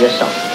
yourself.